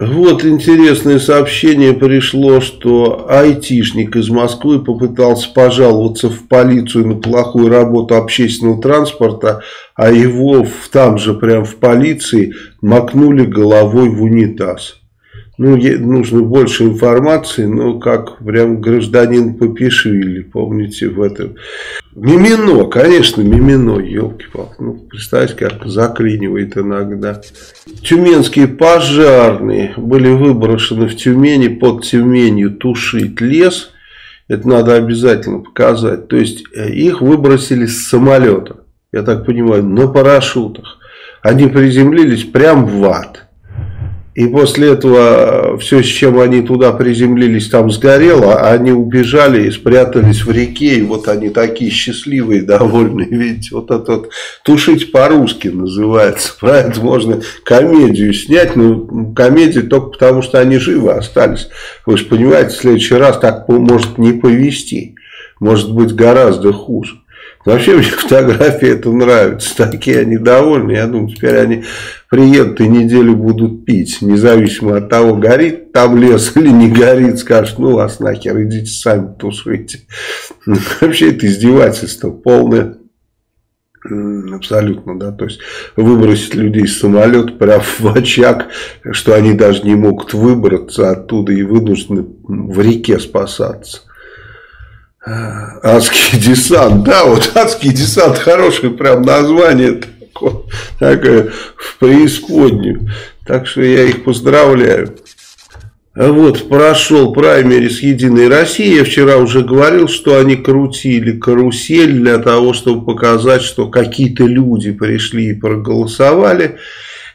Вот интересное сообщение пришло, что айтишник из Москвы попытался пожаловаться в полицию на плохую работу общественного транспорта, а его там же, прям в полиции, макнули головой в унитаз. Ну, нужно больше информации, но как прям гражданин Попишвили, помните, в этом. Мимино, конечно, Мимино, елки-палки, ну, представьте, как заклинивает иногда. Тюменские пожарные были выброшены в Тюмени, под Тюменью тушить лес, это надо обязательно показать, то есть их выбросили с самолета, я так понимаю, на парашютах, они приземлились прям в ад. И после этого все, с чем они туда приземлились, там сгорело, а они убежали и спрятались в реке, и вот они такие счастливые, довольные, видите, вот это вот «Тушить по-русски» называется, поэтому можно комедию снять, но комедию только потому, что они живы остались, вы же понимаете, в следующий раз так может не повести, может быть гораздо хуже. Вообще, мне фотографии это нравится. Такие они довольны. Я думаю, теперь они приедут и неделю будут пить. Независимо от того, горит там лес или не горит. Скажут, ну вас нахер, идите сами тушите. Вообще, это издевательство полное. Абсолютно, да. То есть, выбросить людей с самолета прямо в очаг, что они даже не могут выбраться оттуда и вынуждены в реке спасаться. Адский десант, да, вот адский десант, хорошее прям название, такое в преисподнюю, так что я их поздравляю. Вот, прошел праймерис «Единой России», я вчера уже говорил, что они крутили карусель для того, чтобы показать, что какие-то люди пришли и проголосовали.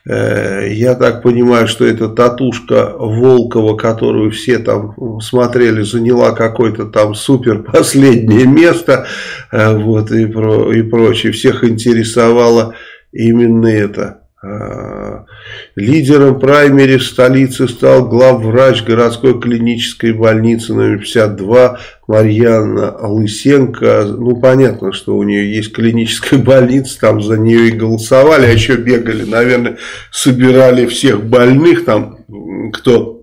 Я так понимаю, что эта татушка Волкова, которую все там смотрели, заняла какое-то там супер последнее место, вот, и прочее. Всех интересовало именно это. Лидером праймери в столице стал главврач городской клинической больницы номер 52 Марианна Алысенко. Ну, понятно, что у нее есть клиническая больница, там за нее и голосовали, а еще бегали, наверное, собирали всех больных, там, кто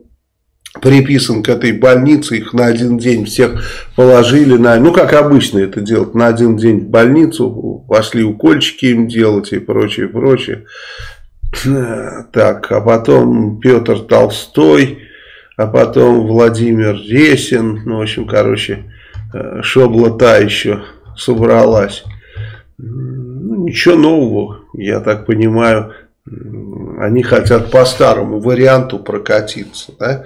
приписан к этой больнице, их на один день всех положили, на, ну как обычно это делать, на один день в больницу, пошли укольчики им делать и прочее, прочее. Так, а потом Петр Толстой, а потом Владимир Ресин, ну в общем, короче, шобла та еще собралась. Ну, ничего нового, я так понимаю. Они хотят по старому варианту прокатиться, да?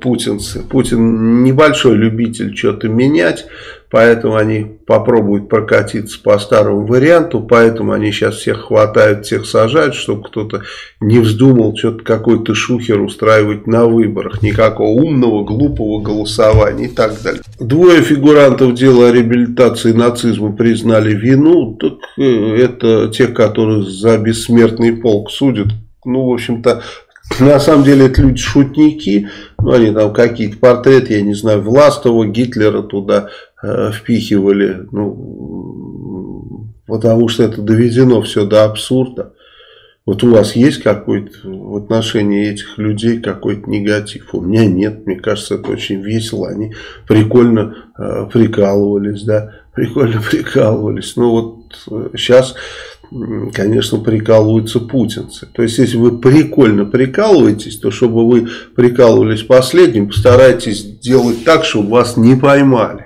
Путинцы. Путин небольшой любитель что-то менять, поэтому они попробуют прокатиться по старому варианту, поэтому они сейчас всех хватают, всех сажают, чтобы кто-то не вздумал что-то какой-то шухер устраивать на выборах, никакого умного, глупого голосования и так далее. Двое фигурантов дела о реабилитации нацизма признали вину, так это тех, которые за бессмертный полк судят. Ну, в общем-то, на самом деле это люди-шутники, ну, они там какие-то портреты, я не знаю, Властова, Гитлера туда впихивали, ну, потому что это доведено все до абсурда. Вот у вас есть какой-то в отношении этих людей какой-то негатив? У меня нет, мне кажется, это очень весело, они прикольно прикалывались, да, прикольно прикалывались, ну, вот сейчас... Конечно, прикалываются путинцы. То есть, если вы прикольно прикалываетесь, то чтобы вы прикалывались последним, постарайтесь делать так, чтобы вас не поймали.